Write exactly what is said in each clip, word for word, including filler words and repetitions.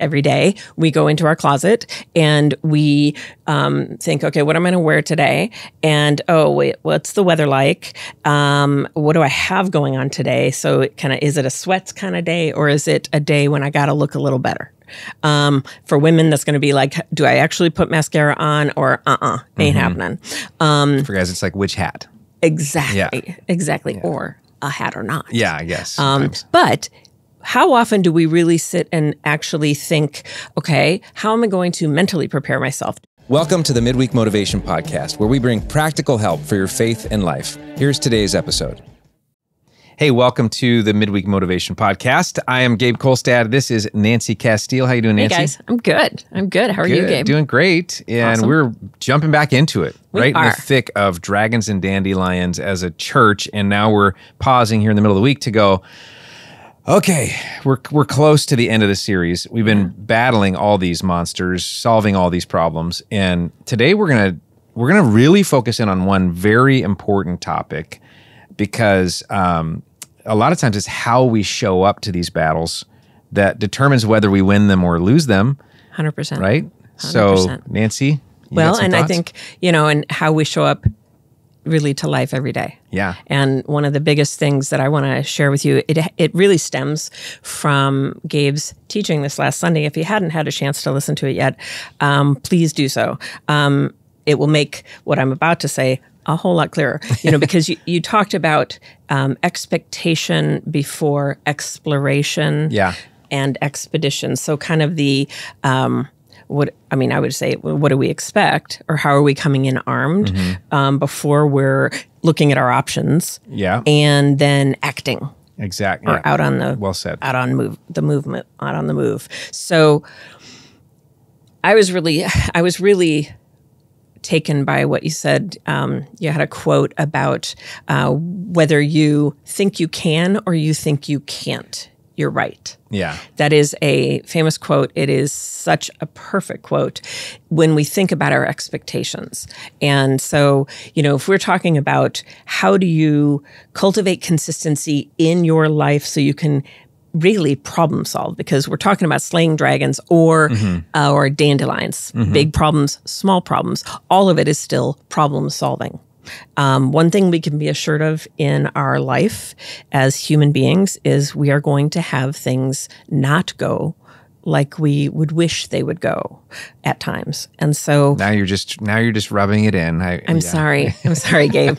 every day, we go into our closet and we um, think, okay, what am I going to wear today? And, oh, wait, what's the weather like? Um, what do I have going on today? So it kind of, is it a sweats kind of day, or is it a day when I got to look a little better? Um, for women, that's going to be like, do I actually put mascara on, or uh-uh, ain't mm-hmm. happening. Um, for guys, it's like, which hat? Exactly. Yeah. Exactly. Yeah. Or a hat or not. Yeah, I guess. Um, but how often do we really sit and actually think, okay, how am I going to mentally prepare myself? Welcome to the Midweek Motivation Podcast, where we bring practical help for your faith and life. Here's today's episode. Hey, welcome to the Midweek Motivation Podcast. I am Gabe Colstad. This is Nancy Casteel. How you doing, Nancy? Hey, guys. I'm good. I'm good. How are good. you, Gabe? Doing great. And awesome. We're jumping back into it, we right are. in the thick of dragons and dandelions as a church. And now we're pausing here in the middle of the week to go, okay, we're, we're close to the end of the series. We've been battling all these monsters, solving all these problems. And today we're going to we're gonna really focus in on one very important topic, because um, a lot of times it's how we show up to these battles that determines whether we win them or lose them. one hundred percent. Right? one hundred percent. So, Nancy, you Well, and thoughts? I think, you know, and how we show up really to life every day. Yeah. And one of the biggest things that I want to share with you, it, it really stems from Gabe's teaching this last Sunday. If you hadn't had a chance to listen to it yet, um, please do so. Um, it will make what I'm about to say a whole lot clearer, you know, because you, you talked about um, expectation before exploration yeah. and expedition. So kind of the, um, what I mean, I would say, what do we expect, or how are we coming in armed mm-hmm. um, before we're looking at our options yeah. and then acting. Exactly. Or yeah. out on the, well said. out on move, the movement, out on the move. So I was really, I was really... taken by what you said. Um, you had a quote about uh, whether you think you can or you think you can't, you're right. Yeah. That is a famous quote. It is such a perfect quote when we think about our expectations. And so, you know, if we're talking about how do you cultivate consistency in your life so you can really problem solve, because we're talking about slaying dragons or mm-hmm. uh, or dandelions, mm-hmm. big problems, small problems, all of it is still problem solving. Um, one thing we can be assured of in our life as human beings is we are going to have things not go like we would wish they would go at times. And so now you're just now you're just rubbing it in. I, I'm yeah. sorry. I'm sorry, Gabe.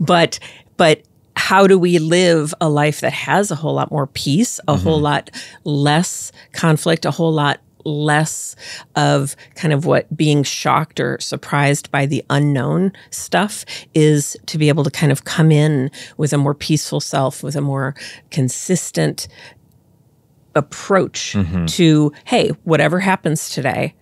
but but how do we live a life that has a whole lot more peace, a mm-hmm. whole lot less conflict, a whole lot less of kind of what being shocked or surprised by the unknown stuff is, to be able to kind of come in with a more peaceful self, with a more consistent approach mm-hmm. to, hey, whatever happens today,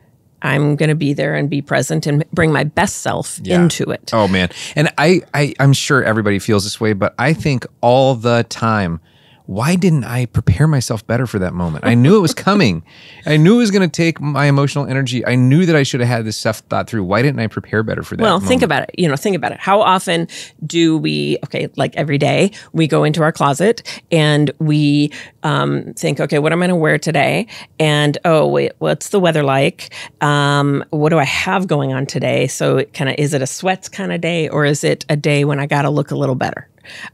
I'm going to be there and be present and bring my best self yeah. into it. Oh, man. And I, I, I'm sure everybody feels this way, but I think all the time, why didn't I prepare myself better for that moment? I knew it was coming. I knew it was going to take my emotional energy. I knew that I should have had this stuff thought through. Why didn't I prepare better for that Well, moment? Think about it. You know, think about it. How often do we, okay, like every day, we go into our closet and we um, think, okay, what am I going to wear today? And, oh, wait, what's the weather like? Um, what do I have going on today? So it kind of, is it a sweats kind of day, or is it a day when I got to look a little better?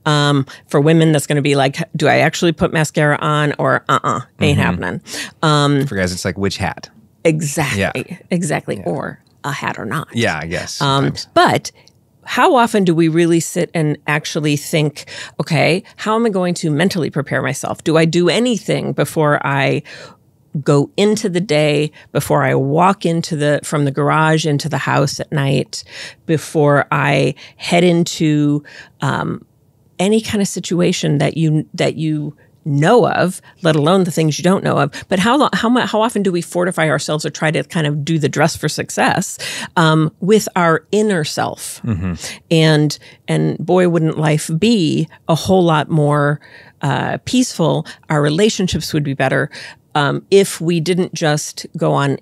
Um, for women, that's going to be like, do I actually put mascara on, or uh-uh, ain't mm-hmm. happening. Um, for guys, it's like, which hat? Exactly. Yeah. Exactly. Yeah. Or a hat or not. Yeah, I guess. Um, but how often do we really sit and actually think, okay, how am I going to mentally prepare myself? Do I do anything before I go into the day, before I walk into the from the garage into the house at night, before I head into um any kind of situation that you that you know of, let alone the things you don't know of. But how how how often do we fortify ourselves or try to kind of do the dress for success um, with our inner self? Mm-hmm. And and boy, wouldn't life be a whole lot more uh, peaceful? Our relationships would be better um, if we didn't just go on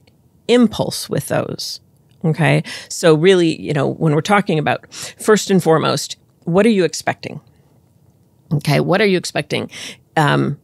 impulse with those. Okay, so really, you know, when we're talking about first and foremost, what are you expecting? Okay, what are you expecting? Um,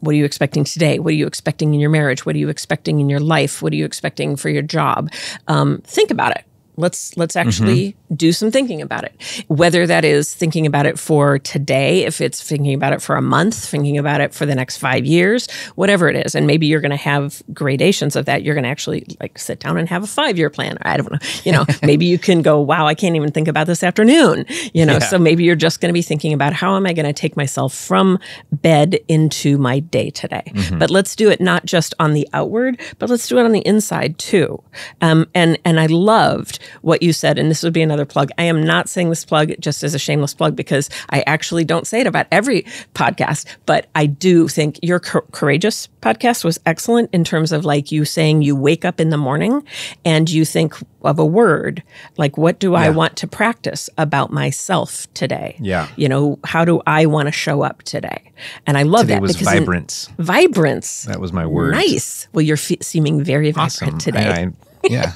What are you expecting today? What are you expecting in your marriage? What are you expecting in your life? What are you expecting for your job? Um, think about it. Let's let's actually mm-hmm. do some thinking about it. Whether that is thinking about it for today, if it's thinking about it for a month, thinking about it for the next five years, whatever it is. And maybe you're going to have gradations of that. You're going to actually like sit down and have a five-year plan. I don't know. You know, maybe you can go, wow, I can't even think about this afternoon. You know, yeah. So maybe you're just going to be thinking about how am I going to take myself from bed into my day today? Mm-hmm. But let's do it not just on the outward, but let's do it on the inside too. Um, and and I loved what you said, and this would be another plug. I am not saying this plug just as a shameless plug because I actually don't say it about every podcast, but I do think your co- Courageous podcast was excellent in terms of like you saying you wake up in the morning and you think of a word, like what do yeah. I want to practice about myself today? Yeah. You know, how do I want to show up today? And I love today that. Today was because vibrance. In, vibrance. That was my word. Nice. Well, you're f- seeming very awesome. Vibrant today. I, I, Yeah.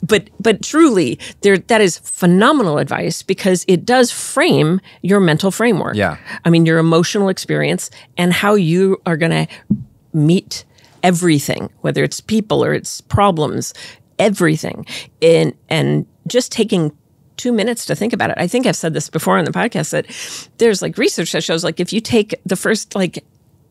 but but truly, there that is phenomenal advice because it does frame your mental framework. Yeah. I mean, your emotional experience and how you are going to meet everything, whether it's people or it's problems, everything. And, and just taking two minutes to think about it. I think I've said this before on the podcast that there's like research that shows like if you take the first like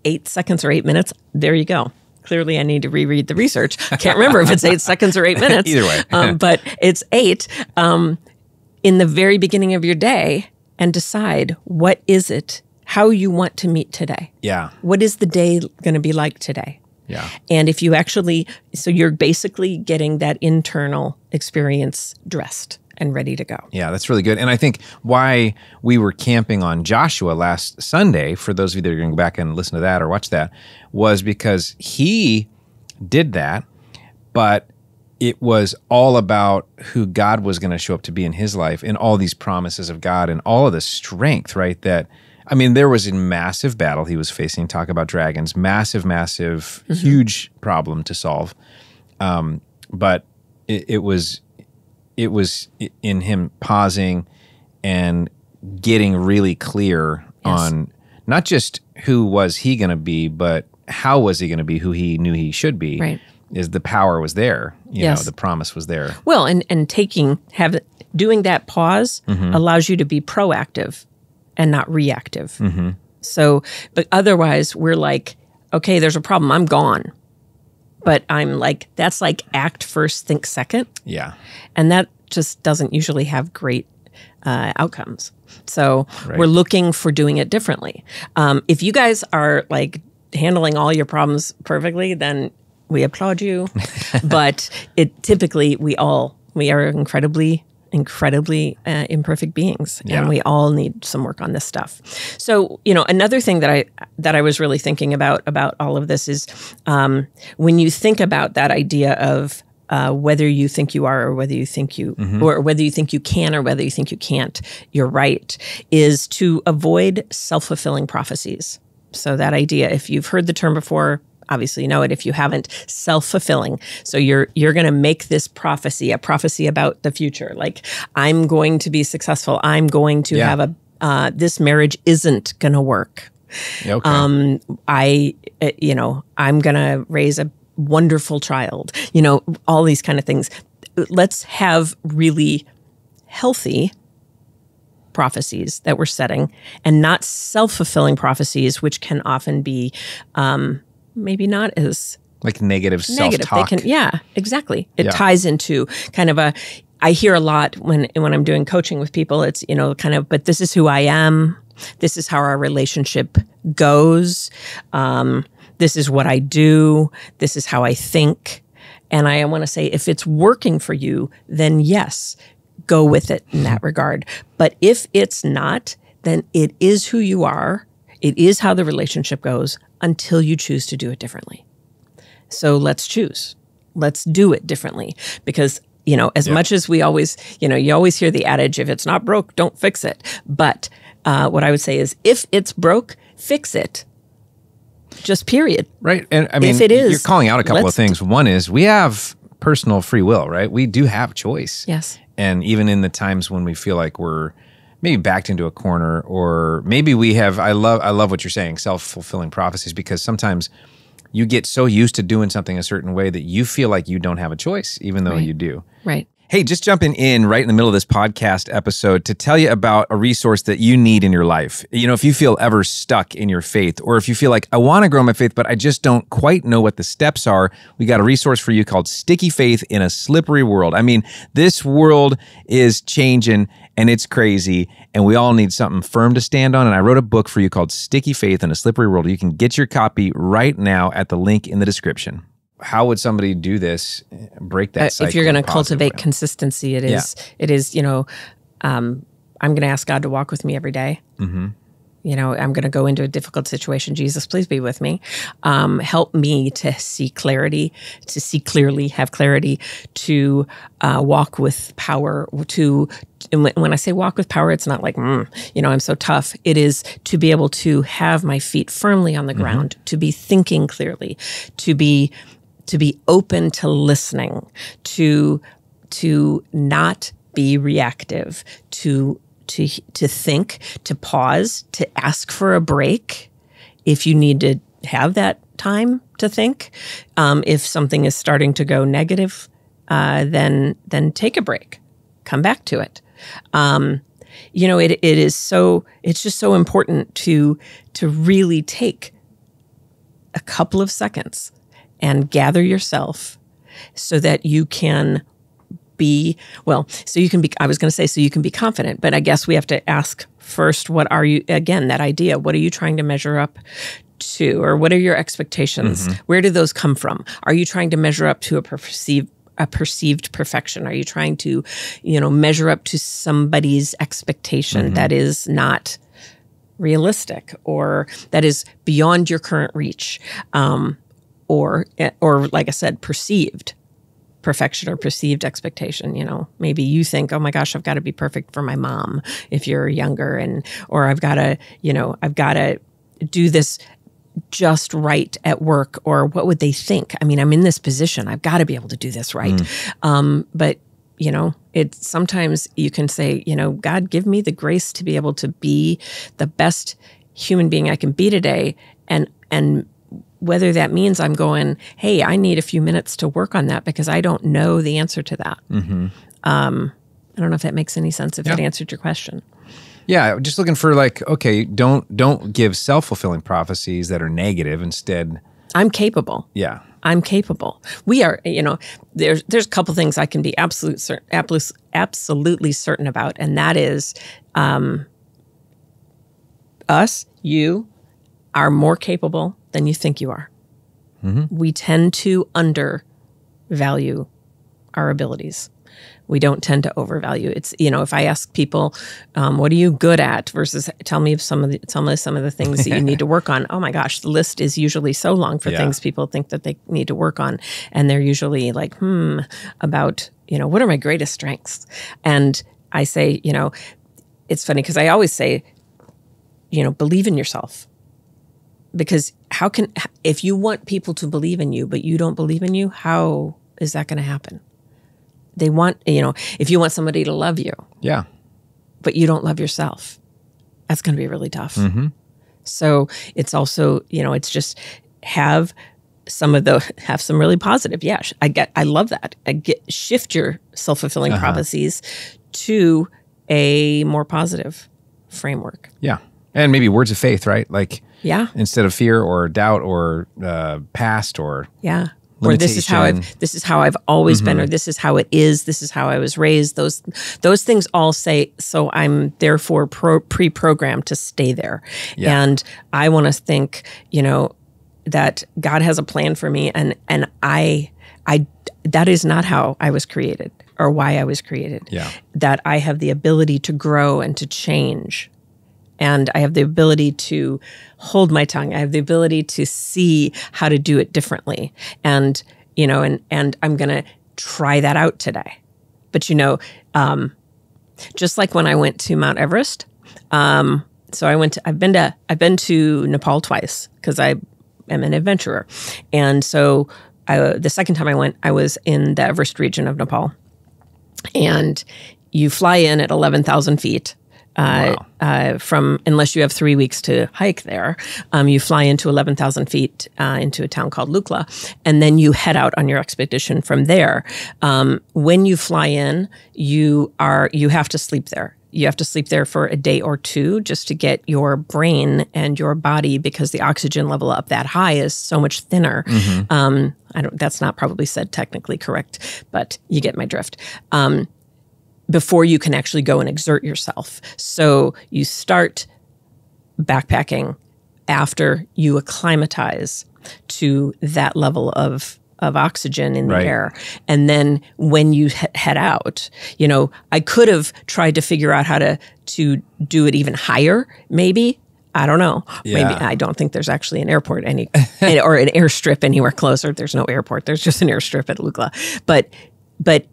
eight seconds or eight minutes, there you go. Clearly, I need to reread the research. I can't remember if it's eight seconds or eight minutes. Either way. um, but it's eight um, in the very beginning of your day and decide what is it, how you want to meet today. Yeah. What is the day going to be like today? Yeah. And if you actually, so you're basically getting that internal experience dressed and ready to go. Yeah, that's really good. And I think why we were camping on Joshua last Sunday, for those of you that are going to go back and listen to that or watch that, was because he did that, but it was all about who God was going to show up to be in his life and all these promises of God and all of the strength, right? That, I mean, there was a massive battle he was facing, talk about dragons, massive, massive, mm-hmm. huge problem to solve. Um, but it, it was... It was in him pausing and getting really clear yes. on not just who was he going to be, but how was he going to be who he knew he should be. Right. Is the power was there. You yes. know, the promise was there. Well, and, and taking, have doing that pause mm-hmm. allows you to be proactive and not reactive. Mm-hmm. So, but otherwise we're like, okay, there's a problem. I'm gone. But I'm like, that's like act first, think second. Yeah. And that just doesn't usually have great uh, outcomes. So right. we're looking for doing it differently. Um, if you guys are like handling all your problems perfectly, then we applaud you. But it typically, we all, we are incredibly, incredibly uh, imperfect beings. Yeah. And we all need some work on this stuff. So, you know, another thing that I that I was really thinking about about all of this is um, when you think about that idea of uh, whether you think you are or whether you think you mm-hmm. or whether you think you can or whether you think you can't, you're right, is to avoid self-fulfilling prophecies. So that idea, if you've heard the term before, obviously you know it. If you haven't, self-fulfilling. So you're you're going to make this prophecy, a prophecy about the future. Like, I'm going to be successful. I'm going to yeah. have a, uh, this marriage isn't going to work. Okay. Um, I, you know, I'm going to raise a wonderful child. You know, all these kind of things. Let's have really healthy prophecies that we're setting and not self-fulfilling prophecies, which can often be... Um, maybe not as... Like negative, negative. self-talk. They can, yeah, exactly. It yeah. ties into kind of a... I hear a lot when when I'm doing coaching with people, it's, you know, kind of, but this is who I am. This is how our relationship goes. Um, this is what I do. This is how I think. And I want to say, if it's working for you, then yes, go with it in that regard. But if it's not, then it is who you are. It is how the relationship goes, until you choose to do it differently. So let's choose. Let's do it differently. Because, you know, as yeah. much as we always, you know, you always hear the adage, if it's not broke, don't fix it. But uh, what I would say is, if it's broke, fix it. Just period. Right. And I mean, if it is, you're calling out a couple of things. One is we have personal free will, right? We do have choice. Yes. And even in the times when we feel like we're maybe backed into a corner, or maybe we have, I love, I love what you're saying, self-fulfilling prophecies, because sometimes you get so used to doing something a certain way that you feel like you don't have a choice, even though right. you do. Right. Hey, just jumping in right in the middle of this podcast episode to tell you about a resource that you need in your life. You know, if you feel ever stuck in your faith, or if you feel like, I want to grow my faith, but I just don't quite know what the steps are, we got a resource for you called Sticky Faith in a Slippery World. I mean, this world is changing and it's crazy, and we all need something firm to stand on. And I wrote a book for you called Sticky Faith in a Slippery World. You can get your copy right now at the link in the description. How would somebody do this, break that cycle? Uh, if you're going to cultivate way. consistency, it is, yeah. it is, you know, um, I'm going to ask God to walk with me every day. Mm-hmm. You know, I'm going to go into a difficult situation. Jesus, please be with me. Um, help me to see clarity, to see clearly, have clarity, to uh, walk with power, to... And when I say walk with power, it's not like, mm, you know, I'm so tough. It is to be able to have my feet firmly on the mm-hmm. ground, to be thinking clearly, to be to be open to listening, to to not be reactive, to to to think, to pause, to ask for a break if you need to have that time to think. Um, if something is starting to go negative, uh, then then take a break, come back to it. Um, you know, it it is so it's just so important to to really take a couple of seconds and gather yourself so that you can be well, so you can be I was going to say so you can be confident, but I guess we have to ask first, what are you again, that idea, what are you trying to measure up to, or what are your expectations? Mm-hmm. Where do those come from? Are you trying to measure up to a perceived a perceived perfection? Are you trying to, you know, measure up to somebody's expectation mm-hmm. that is not realistic, or that is beyond your current reach? Um, or, or like I said, perceived perfection or perceived expectation. You know, maybe you think, oh my gosh, I've got to be perfect for my mom if you're younger, and, or I've got to, you know, I've got to do this just right at work, or what would they think? I mean, I'm in this position, I've got to be able to do this right. Mm. Um, but, you know, it's sometimes you can say, you know, God, give me the grace to be able to be the best human being I can be today. And, and whether that means I'm going, hey, I need a few minutes to work on that because I don't know the answer to that. Mm-hmm. um, I don't know if that makes any sense, if yeah. it answered your question. Yeah, just looking for like, okay, don't don't give self-fulfilling prophecies that are negative. Instead, I'm capable. Yeah, I'm capable. We are, you know, there's there's a couple things I can be absolute certain, absolutely certain about, and that is, um, us, you, are more capable than you think you are. Mm-hmm. We tend to undervalue our abilities. We don't tend to overvalue. It's, you know, if I ask people, um, what are you good at versus tell me some of the, tell me some of the things that you need to work on. Oh my gosh, the list is usually so long for yeah. things people think that they need to work on. And they're usually like, hmm, about, you know, what are my greatest strengths? And I say, you know, it's funny because I always say, you know, believe in yourself. Because how can, if you want people to believe in you, but you don't believe in you, how is that going to happen? They want, you know, if you want somebody to love you, yeah, but you don't love yourself, that's going to be really tough. Mm-hmm. So it's also, you know, it's just have some of the, have some really positive. Yeah, I get, I love that. I get, shift your self-fulfilling uh-huh. prophecies to a more positive framework. Yeah. And maybe words of faith, right? Like, yeah, instead of fear or doubt or uh, past or, yeah. Limitation. Or this is how I've this is how I've always mm-hmm. been, or this is how it is, this is how I was raised. Those those things all say, so I'm therefore pro, pre-programmed to stay there. Yeah. And I want to think, you know, that God has a plan for me, and and I I that is not how I was created or why I was created. Yeah. That I have the ability to grow and to change. And I have the ability to hold my tongue. I have the ability to see how to do it differently. And, you know, and, and I'm going to try that out today. But, you know, um, just like when I went to Mount Everest, um, so I went to, I've been to, I've been to Nepal twice because I am an adventurer. And so I, the second time I went, I was in the Everest region of Nepal. And you fly in at eleven thousand feet. uh, wow. uh, from, unless you have three weeks to hike there. Um, you fly into eleven thousand feet uh, into a town called Lukla, and then you head out on your expedition from there. Um, when you fly in, you are you have to sleep there. You have to sleep there for a day or two just to get your brain and your body, because the oxygen level up that high is so much thinner. Mm-hmm. um, I don't, that's not probably said technically correct, but you get my drift. Um, before you can actually go and exert yourself. So you start backpacking after you acclimatize to that level of of oxygen in the right. air. And then when you he head out, you know, I could have tried to figure out how to, to do it even higher, maybe. I don't know. Yeah. Maybe I don't think there's actually an airport any or an airstrip anywhere closer. There's no airport. There's just an airstrip at Lukla. But, but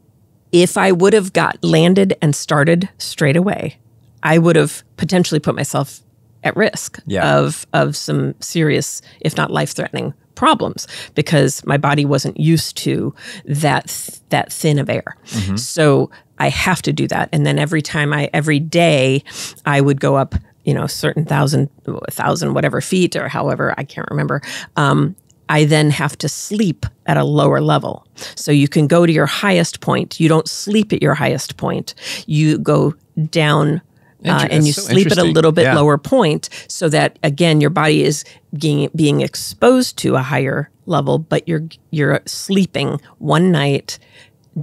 if I would have got landed and started straight away, I would have potentially put myself at risk yeah. of, of some serious, if not life-threatening problems, because my body wasn't used to that th that thin of air. Mm-hmm. So I have to do that. And then every time I, every day I would go up, you know, certain thousand, a thousand whatever feet or however, I can't remember. Um, I then have to sleep at a lower level. So you can go to your highest point. You don't sleep at your highest point. You go down Uh, and you so sleep at a little bit yeah. lower point, so that again your body is being being exposed to a higher level, but you're you're sleeping one night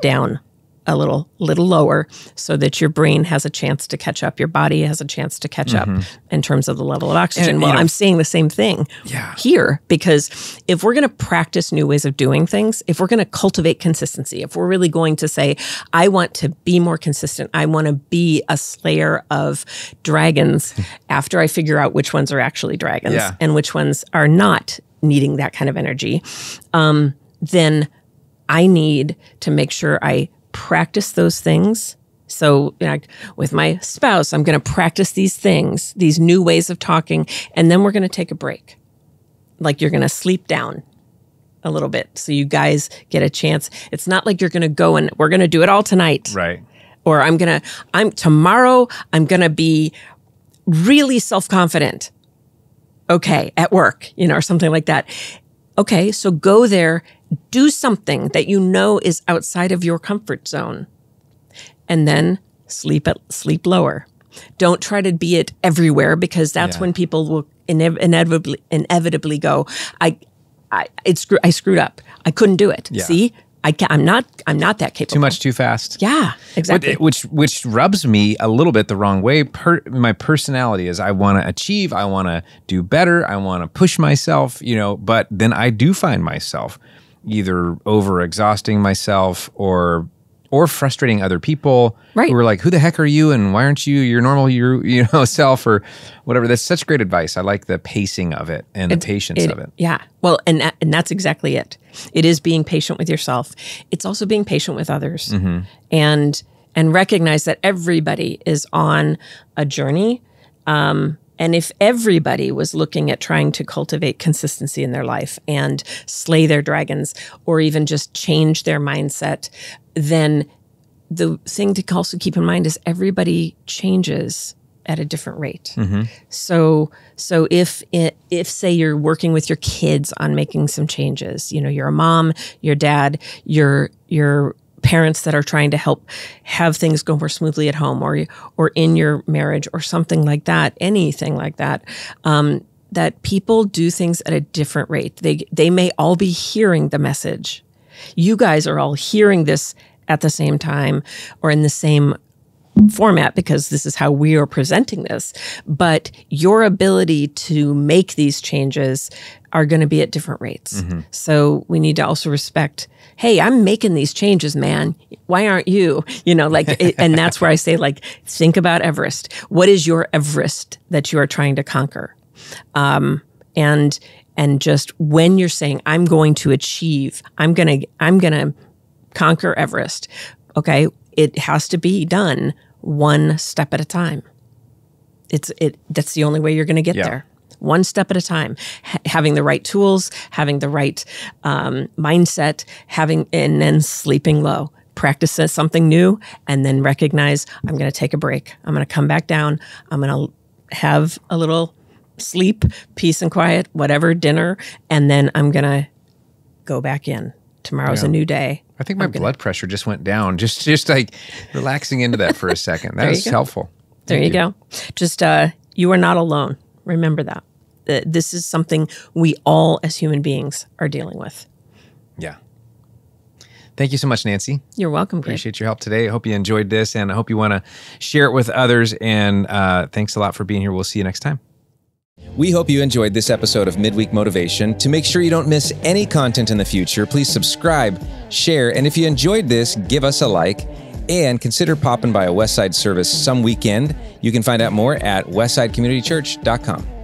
down a little little lower, so that your brain has a chance to catch up, your body has a chance to catch mm-hmm. up in terms of the level of oxygen. And, well, know, I'm seeing the same thing yeah. here, because if we're going to practice new ways of doing things, if we're going to cultivate consistency, if we're really going to say, I want to be more consistent, I want to be a slayer of dragons after I figure out which ones are actually dragons yeah. and which ones are not needing that kind of energy, um, then I need to make sure I practice those things. So you know, with my spouse, I'm going to practice these things, these new ways of talking, and then we're going to take a break. Like, you're going to sleep down a little bit, so you guys get a chance. It's not like you're going to go and we're going to do it all tonight. Right. Or I'm going to, I'm tomorrow, I'm going to be really self-confident. Okay. At work, you know, or something like that. Okay. So go there. Do something that you know is outside of your comfort zone, and then sleep at, sleep lower. Don't try to be it everywhere, because that's yeah. when people will inev inevitably inevitably go, I, I, it screw I screwed up. I couldn't do it. Yeah. See, I can't, I'm not I'm not that capable. Too much, too fast. Yeah, exactly. Which which rubs me a little bit the wrong way. Per, my personality is I want to achieve, I want to do better, I want to push myself. You know, but then I do find myself either over exhausting myself or or frustrating other people right. who are like, who the heck are you, and why aren't you your normal you you know self, or whatever. That's such great advice. I like the pacing of it and it, the patience it, of it. Yeah. Well, and that, and that's exactly it. It is being patient with yourself. It's also being patient with others. Mm-hmm. And and recognize that everybody is on a journey. Um And if everybody was looking at trying to cultivate consistency in their life and slay their dragons, or even just change their mindset, then the thing to also keep in mind is everybody changes at a different rate. Mm-hmm. So, so if, it, if say you're working with your kids on making some changes, you know, you're a mom, your dad, your, your parents that are trying to help have things go more smoothly at home, or or in your marriage, or something like that, anything like that, um, that people do things at a different rate. They, they may all be hearing the message. You guys are all hearing this at the same time, or in the same format, because this is how we are presenting this. But your ability to make these changes are going to be at different rates. Mm-hmm. So we need to also respect, hey, I'm making these changes, man. Why aren't you? You know, like, it, and that's where I say, like, think about Everest. What is your Everest that you are trying to conquer? Um, and, and just when you're saying, I'm going to achieve, I'm going to, I'm going to conquer Everest. Okay. It has to be done one step at a time. It's, it, that's the only way you're going to get yeah. there. One step at a time, H having the right tools, having the right um, mindset, having, and then sleeping low. practice something new, and then recognize I'm going to take a break. I'm going to come back down. I'm going to have a little sleep, peace and quiet, whatever, dinner, and then I'm going to go back in. Tomorrow's yeah. a new day. I think my I'm blood gonna... pressure just went down, just just like relaxing into that for a second. That was helpful. There you, you go. Just uh, you are not alone. Remember that. Uh, this is something we all as human beings are dealing with. Yeah. Thank you so much, Nancy. You're welcome, Greg. Appreciate your help today. I hope you enjoyed this, and I hope you want to share it with others. And uh, thanks a lot for being here. We'll see you next time. We hope you enjoyed this episode of Midweek Motivation. To make sure you don't miss any content in the future, please subscribe, share, and if you enjoyed this, give us a like, and consider popping by a Westside service some weekend. You can find out more at westside community church dot com.